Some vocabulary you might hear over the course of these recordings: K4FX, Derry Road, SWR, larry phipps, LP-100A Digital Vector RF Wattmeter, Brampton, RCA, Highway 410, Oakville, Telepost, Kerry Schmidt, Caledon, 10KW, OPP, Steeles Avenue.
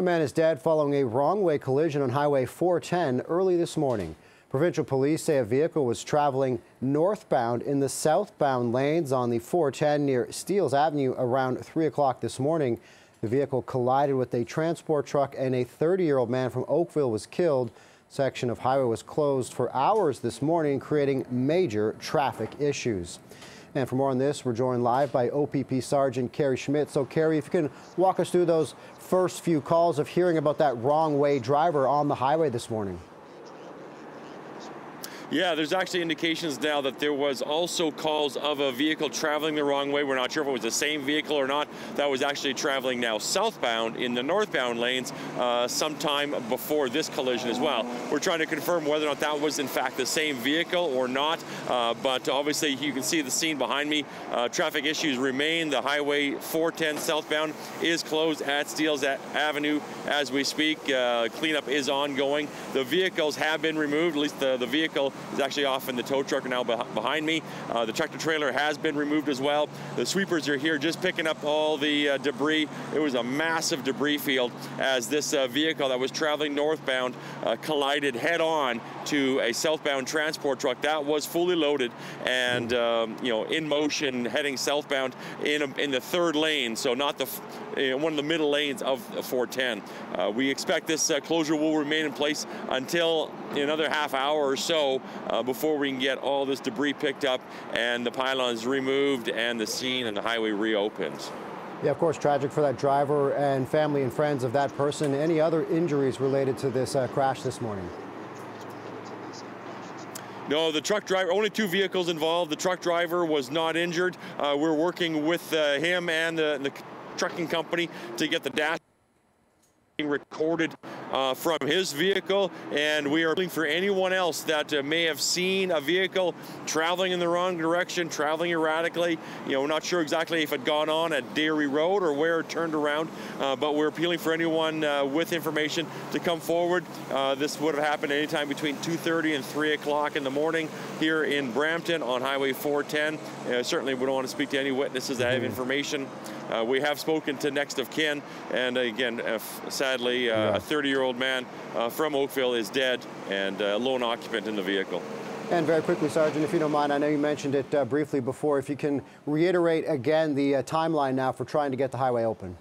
A man is dead following a wrong-way collision on Highway 410 early this morning. Provincial police say a vehicle was traveling northbound in the southbound lanes on the 410 near Steeles Avenue around 3 o'clock this morning. The vehicle collided with a transport truck and a 30-year-old man from Oakville was killed. Section of highway was closed for hours this morning, creating major traffic issues. And for more on this, we're joined live by OPP Sergeant Kerry Schmidt. So, Kerry, if you can walk us through those first few calls of hearing about that wrong-way driver on the highway this morning. Yeah, there's actually indications now that there was also calls of a vehicle traveling the wrong way. We're not sure if it was the same vehicle or not. That was actually traveling now southbound in the northbound lanes sometime before this collision as well. We're trying to confirm whether or not that was in fact the same vehicle or not. But obviously you can see the scene behind me. Traffic issues remain. The highway 410 southbound is closed at Steeles Avenue as we speak. Cleanup is ongoing. The vehicles have been removed, at least the vehicle is actually off in the tow truck now behind me. The tractor trailer has been removed as well. The sweepers are here just picking up all the debris. It was a massive debris field as this vehicle that was traveling northbound collided head-on to a southbound transport truck that was fully loaded and you know, in motion heading southbound in the third lane, so not the one of the middle lanes of 410. We expect this closure will remain in place until another half hour or so before we can get all this debris picked up and the pylons removed and the scene and the highway reopens. Yeah, of course, tragic for that driver and family and friends of that person. Any other injuries related to this crash this morning? No, the truck driver, only two vehicles involved. The truck driver was not injured. We're working with him and the trucking company to get the dash recorded from his vehicle, and we are looking for anyone else that may have seen a vehicle traveling in the wrong direction, traveling erratically. You know, we're not sure exactly if it had gone on at Derry Road or where it turned around, but we're appealing for anyone with information to come forward. This would have happened anytime between 2:30 and 3 o'clock in the morning here in Brampton on Highway 410. Certainly we don't want to speak to any witnesses that have information. We have spoken to next of kin, and again, sadly, a 30-year-old man from Oakville is dead and a lone occupant in the vehicle. And very quickly, Sergeant, if you don't mind, I know you mentioned it briefly before. If you can reiterate again the timeline now for trying to get the highway open.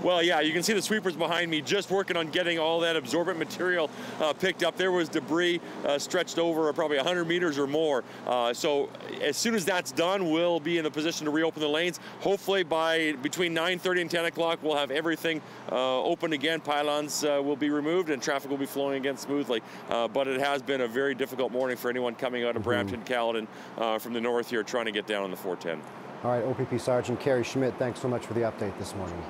Well, yeah, you can see the sweepers behind me just working on getting all that absorbent material picked up. There was debris stretched over probably 100 meters or more. So as soon as that's done, we'll be in a position to reopen the lanes. Hopefully by between 9:30 and 10 o'clock, we'll have everything open again. Pylons will be removed and traffic will be flowing again smoothly. But it has been a very difficult morning for anyone coming out of Brampton, Caledon from the north here trying to get down on the 410. All right, OPP Sergeant Kerry Schmidt, thanks so much for the update this morning.